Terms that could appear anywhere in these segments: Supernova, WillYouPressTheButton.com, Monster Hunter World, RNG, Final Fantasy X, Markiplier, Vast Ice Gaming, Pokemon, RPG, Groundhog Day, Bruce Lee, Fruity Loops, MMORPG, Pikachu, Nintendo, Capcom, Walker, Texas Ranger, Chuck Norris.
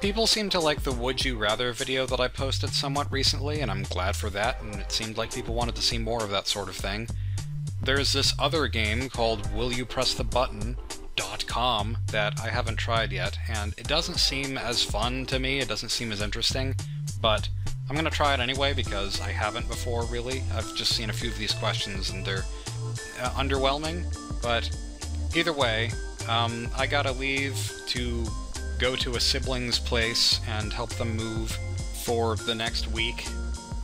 People seem to like the Would You Rather video that I posted somewhat recently, and I'm glad for that, and it seemed like people wanted to see more of that sort of thing. There's this other game called WillYouPressTheButton.com that I haven't tried yet, and it doesn't seem as fun to me, it doesn't seem as interesting, but I'm gonna try it anyway because I haven't before, really. I've just seen a few of these questions and they're underwhelming, but either way, I gotta leave to go to a sibling's place and help them move for the next week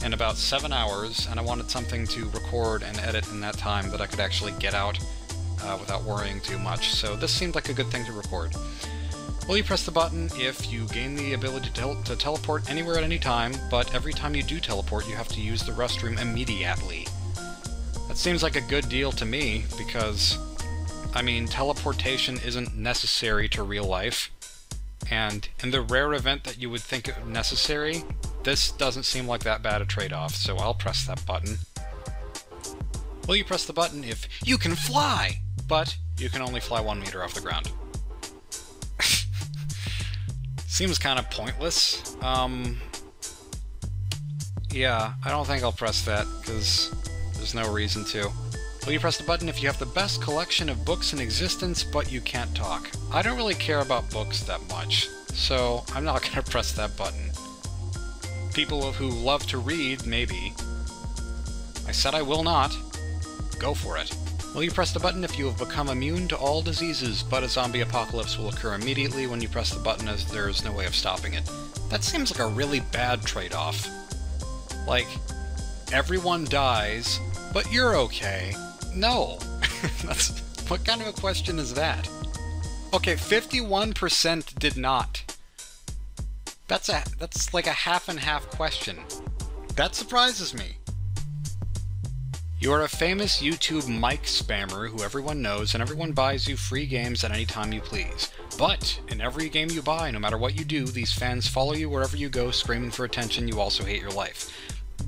in about 7 hours, and I wanted something to record and edit in that time that I could actually get out without worrying too much, so this seemed like a good thing to record. Will you press the button if you gain the ability to teleport anywhere at any time, but every time you do teleport you have to use the restroom immediately. That seems like a good deal to me, because, I mean, teleportation isn't necessary to real life, and in the rare event that you would think it necessary, this doesn't seem like that bad a trade-off, so I'll press that button. Will you press the button if you can fly, but you can only fly 1 meter off the ground? Seems kind of pointless. Yeah, I don't think I'll press that, because there's no reason to. Will you press the button if you have the best collection of books in existence, but you can't talk? I don't really care about books that much, so I'm not going to press that button. People who love to read, maybe. I said I will not. Go for it. Will you press the button if you have become immune to all diseases, but a zombie apocalypse will occur immediately when you press the button as there is no way of stopping it? That seems like a really bad trade-off. Like, everyone dies, but you're okay. No. That's, what kind of a question is that? Okay, 51% did not. That's like a half and half question. That surprises me. You are a famous YouTube mic spammer who everyone knows, and everyone buys you free games at any time you please. But in every game you buy, no matter what you do, these fans follow you wherever you go, screaming for attention. You also hate your life.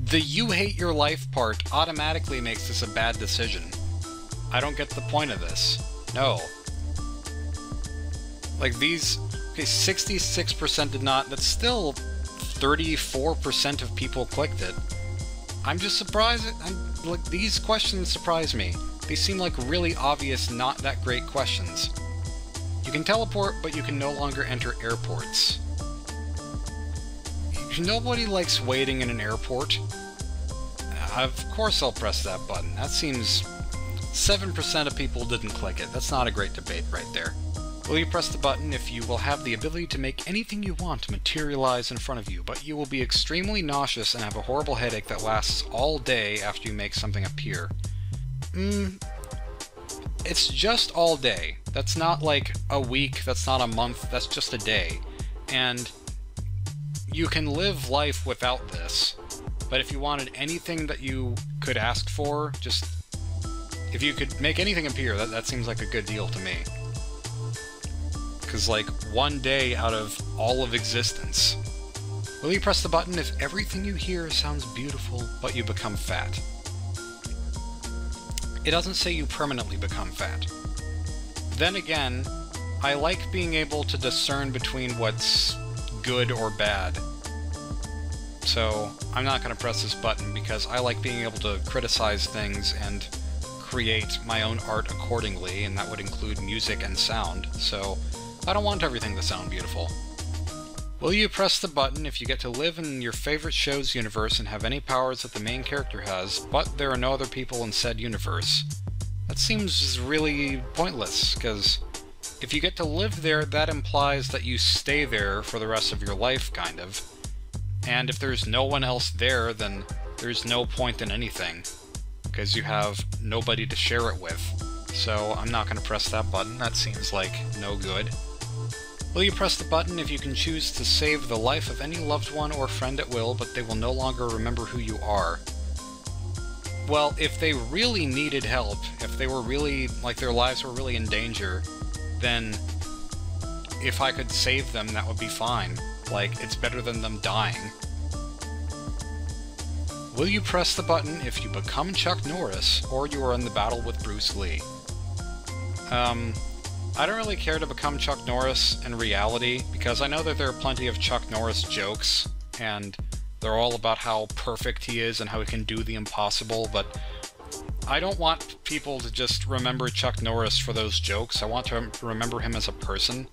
The "you hate your life" part automatically makes this a bad decision. I don't get the point of this. No. Like these. Okay, 66% did not. That's still 34% of people clicked it. I'm just surprised. Like, these questions surprise me. They seem like really obvious, not that great questions. You can teleport, but you can no longer enter airports. Nobody likes waiting in an airport. Of course I'll press that button. That seems... 7% of people didn't click it. That's not a great debate right there. Will you press the button if you will have the ability to make anything you want to materialize in front of you, but you will be extremely nauseous and have a horrible headache that lasts all day after you make something appear? It's just all day. That's not like a week, that's not a month, that's just a day. And you can live life without this, but if you wanted anything that you could ask for, just... if you could make anything appear, that seems like a good deal to me. Because, like, 1 day out of all of existence. Will you press the button if everything you hear sounds beautiful, but you become fat? It doesn't say you permanently become fat. Then again, I like being able to discern between what's good or bad. So, I'm not going to press this button because I like being able to criticize things and create my own art accordingly, and that would include music and sound, so... I don't want everything to sound beautiful. Will you press the button if you get to live in your favorite show's universe and have any powers that the main character has, but there are no other people in said universe? That seems really pointless, because if you get to live there, that implies that you stay there for the rest of your life, kind of. And if there's no one else there, then there's no point in anything, because you have nobody to share it with. So I'm not going to press that button, that seems like no good. Will you press the button if you can choose to save the life of any loved one or friend at will, but they will no longer remember who you are? Well, if they really needed help, if they were really, like, their lives were really in danger, then if I could save them, that would be fine. Like, it's better than them dying. Will you press the button if you become Chuck Norris, or you are in the battle with Bruce Lee? I don't really care to become Chuck Norris in reality, because I know that there are plenty of Chuck Norris jokes, and they're all about how perfect he is and how he can do the impossible, but I don't want people to just remember Chuck Norris for those jokes. I want to remember him as a person.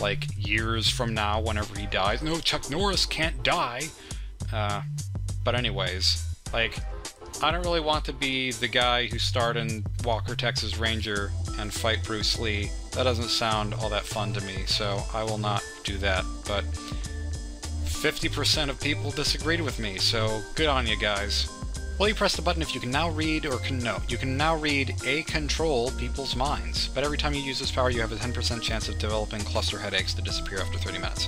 Like, years from now, whenever he dies. No, Chuck Norris can't die! But anyways, like, I don't really want to be the guy who starred in Walker, Texas Ranger and fight Bruce Lee. That doesn't sound all that fun to me, so I will not do that. But 50% of people disagreed with me, so good on you guys. Will You Press the Button if you can now read, or can no, you can now read a control people's minds, but every time you use this power you have a 10% chance of developing cluster headaches that disappear after 30 minutes.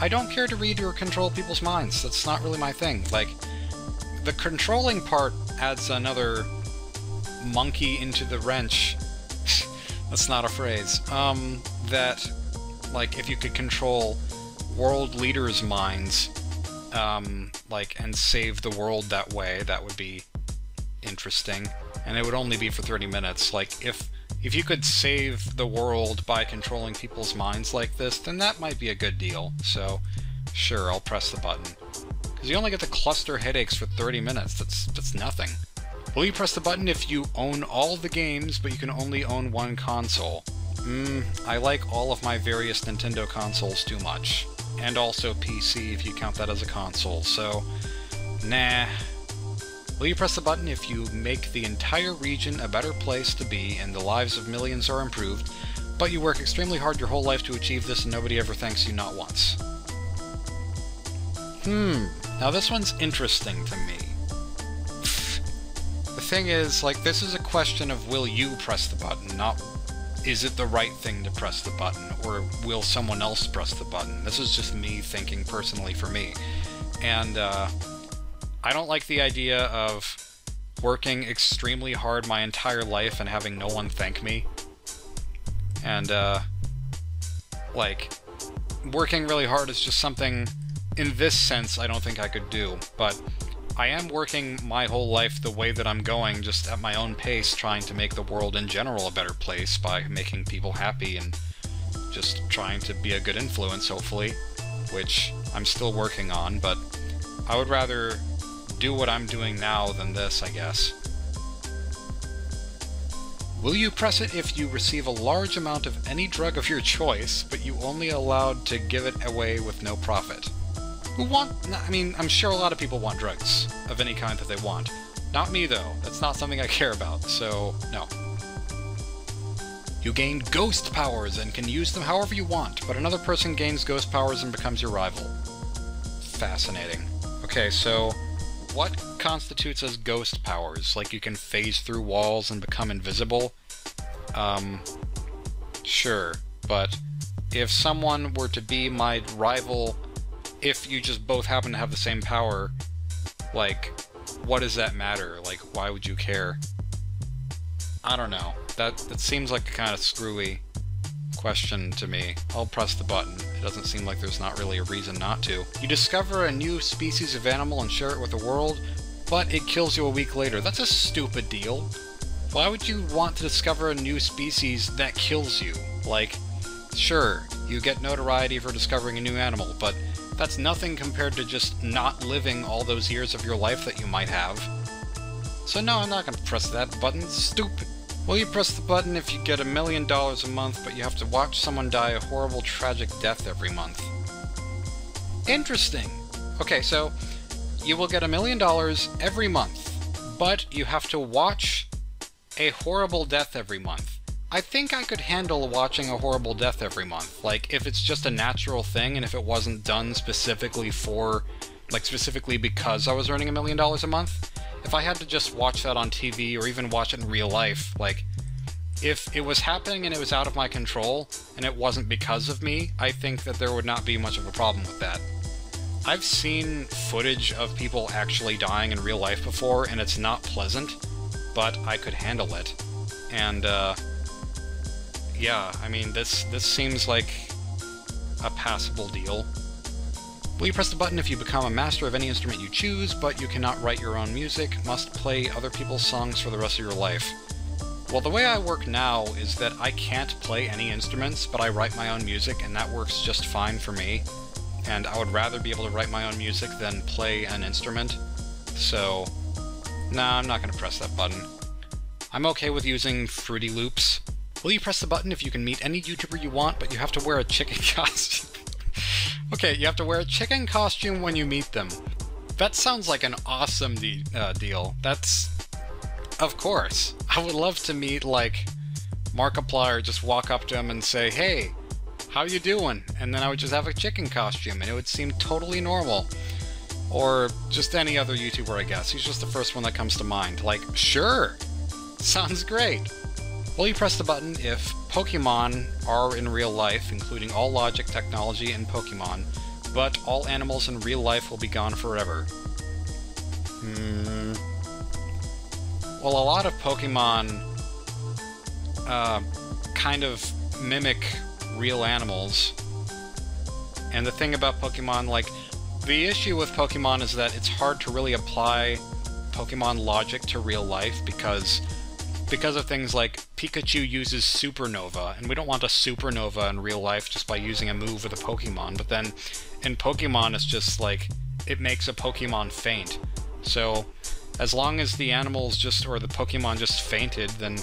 I don't care to read or control people's minds, that's not really my thing. Like, the controlling part adds another monkey into the wrench, that's not a phrase, that, like, if you could control world leaders' minds, like, and save the world that way, that would be interesting. And it would only be for 30 minutes. Like, if you could save the world by controlling people's minds like this, then that might be a good deal. So, sure, I'll press the button. Because you only get the cluster headaches for 30 minutes. That's nothing. Will you press the button if you own all the games, but you can only own one console? I like all of my various Nintendo consoles too much. And also PC, if you count that as a console, so nah. Will you press the button if you make the entire region a better place to be and the lives of millions are improved, but you work extremely hard your whole life to achieve this and nobody ever thanks you, not once? Now this one's interesting to me. The thing is, like, this is a question of will you press the button, not is it the right thing to press the button, or will someone else press the button? This is just me thinking personally for me. And I don't like the idea of working extremely hard my entire life and having no one thank me. And, like, working really hard is just something, in this sense, I don't think I could do. But I am working my whole life the way that I'm going, just at my own pace, trying to make the world in general a better place by making people happy and just trying to be a good influence, hopefully, which I'm still working on, but I would rather do what I'm doing now than this, I guess. Will you press it if you receive a large amount of any drug of your choice, but you only allowed to give it away with no profit? I mean, I'm sure a lot of people want drugs of any kind that they want. Not me, though. That's not something I care about, so no. You gain ghost powers and can use them however you want, but another person gains ghost powers and becomes your rival. Fascinating. Okay, so what constitutes as ghost powers? Like, you can phase through walls and become invisible? Sure, but if someone were to be my rival, if you just both happen to have the same power, like, what does that matter? Like, why would you care? I don't know. That seems like a kind of screwy question to me. I'll press the button. It doesn't seem like there's not really a reason not to. You discover a new species of animal and share it with the world, but it kills you a week later. That's a stupid deal. Why would you want to discover a new species that kills you? Like, sure, you get notoriety for discovering a new animal, but that's nothing compared to just not living all those years of your life that you might have. So no, I'm not gonna press that button. Stupid. Will you press the button if you get $1 million a month, but you have to watch someone die a horrible, tragic death every month? Interesting. Okay, so you will get $1 million every month, but you have to watch a horrible death every month. I think I could handle watching a horrible death every month, like, if it's just a natural thing and if it wasn't done specifically for, like, specifically because I was earning $1 million a month. If I had to just watch that on TV or even watch it in real life, like, if it was happening and it was out of my control and it wasn't because of me, I think that there would not be much of a problem with that. I've seen footage of people actually dying in real life before and it's not pleasant, but I could handle it. And, yeah, I mean, this seems like a passable deal. Will you press the button if you become a master of any instrument you choose, but you cannot write your own music, must play other people's songs for the rest of your life? Well, the way I work now is that I can't play any instruments, but I write my own music, and that works just fine for me. And I would rather be able to write my own music than play an instrument. So, nah, I'm not going to press that button. I'm okay with using Fruity Loops. Will you press the button if you can meet any YouTuber you want, but you have to wear a chicken costume? Okay, you have to wear a chicken costume when you meet them. That sounds like an awesome deal. That's... of course. I would love to meet, like, Markiplier, just walk up to him and say, "Hey, how you doing?" And then I would just have a chicken costume, and it would seem totally normal. Or just any other YouTuber, I guess. He's just the first one that comes to mind. Like, sure! Sounds great! Will you press the button if Pokemon are in real life, including all logic, technology, and Pokemon, but all animals in real life will be gone forever? Well, a lot of Pokemon kind of mimic real animals. And the thing about Pokemon, like, the issue with Pokemon is that it's hard to really apply Pokemon logic to real life because of things like Pikachu uses Supernova, and we don't want a Supernova in real life just by using a move with a Pokemon, but then in Pokemon it's just like, it makes a Pokemon faint. So, as long as the animals just, or the Pokemon just fainted, then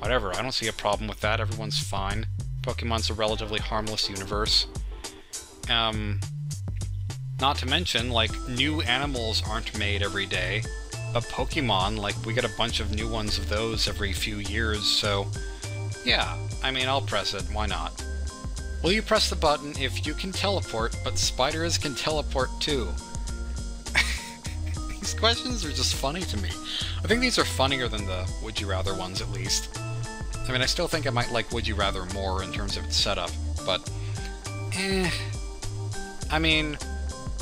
whatever, I don't see a problem with that, everyone's fine. Pokemon's a relatively harmless universe. Not to mention, like, new animals aren't made every day. But Pokemon, like, we get a bunch of new ones of those every few years, so... yeah, I mean, I'll press it, why not? Will you press the button if you can teleport, but spiders can teleport too? These questions are just funny to me. I think these are funnier than the Would You Rather ones, at least. I mean, I still think I might like Would You Rather more in terms of its setup, but... eh... I mean...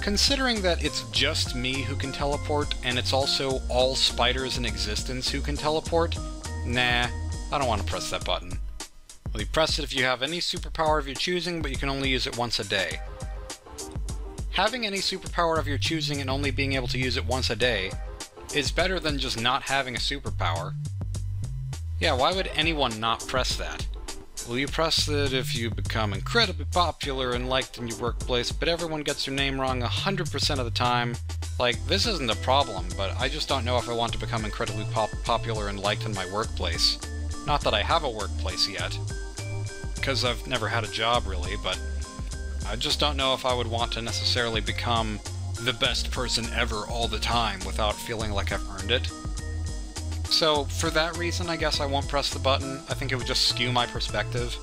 considering that it's just me who can teleport, and it's also all spiders in existence who can teleport, nah, I don't want to press that button. Will you press it if you have any superpower of your choosing, but you can only use it once a day? Having any superpower of your choosing and only being able to use it once a day is better than just not having a superpower. Yeah, why would anyone not press that? Will you press it if you become incredibly popular and liked in your workplace, but everyone gets your name wrong 100% of the time? Like, this isn't a problem, but I just don't know if I want to become incredibly popular and liked in my workplace. Not that I have a workplace yet, because I've never had a job, really, but I just don't know if I would want to necessarily become the best person ever all the time without feeling like I've earned it. So, for that reason, I guess I won't press the button. I think it would just skew my perspective.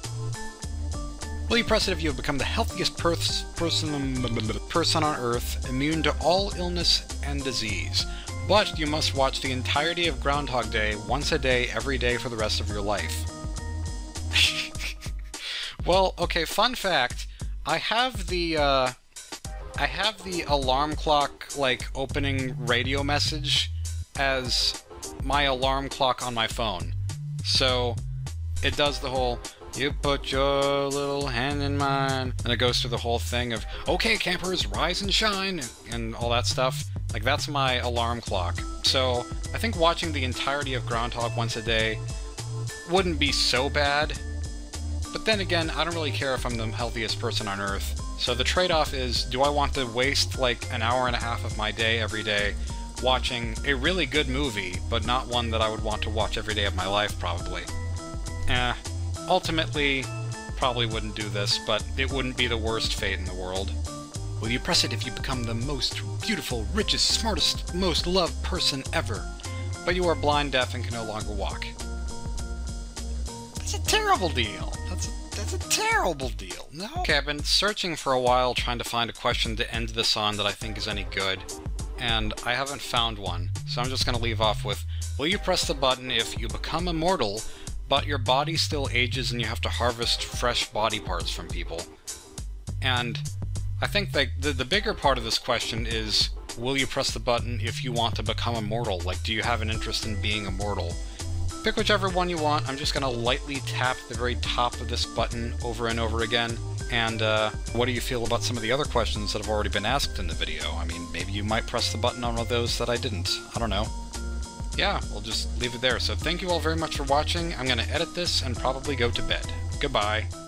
Will you press it if you have become the healthiest person on Earth, immune to all illness and disease, but you must watch the entirety of Groundhog Day once a day, every day for the rest of your life? Well, okay, fun fact, I have the alarm clock, like, opening radio message as my alarm clock on my phone. So it does the whole, "You put your little hand in mine," and it goes through the whole thing of, "Okay, campers, rise and shine," and all that stuff. Like, that's my alarm clock. So I think watching the entirety of Groundhog once a day wouldn't be so bad. But then again, I don't really care if I'm the healthiest person on Earth. So the trade-off is, do I want to waste like an hour and a half of my day every day watching a really good movie, but not one that I would want to watch every day of my life, probably? Ultimately, probably wouldn't do this, but it wouldn't be the worst fate in the world. Will you press it if you become the most beautiful, richest, smartest, most loved person ever, but you are blind, deaf, and can no longer walk? That's a terrible deal! That's a terrible deal, no? Okay, I've been searching for a while trying to find a question to end this on that I think is any good, and I haven't found one, so I'm just going to leave off with, will you press the button if you become immortal, but your body still ages and you have to harvest fresh body parts from people? And I think that the bigger part of this question is, will you press the button if you want to become immortal? Like, do you have an interest in being immortal? Pick whichever one you want. I'm just going to lightly tap the very top of this button over and over again. And what do you feel about some of the other questions that have already been asked in the video? I mean, maybe you might press the button on one of those that I didn't. I don't know. yeah, we'll just leave it there. So thank you all very much for watching. I'm going to edit this and probably go to bed. Goodbye.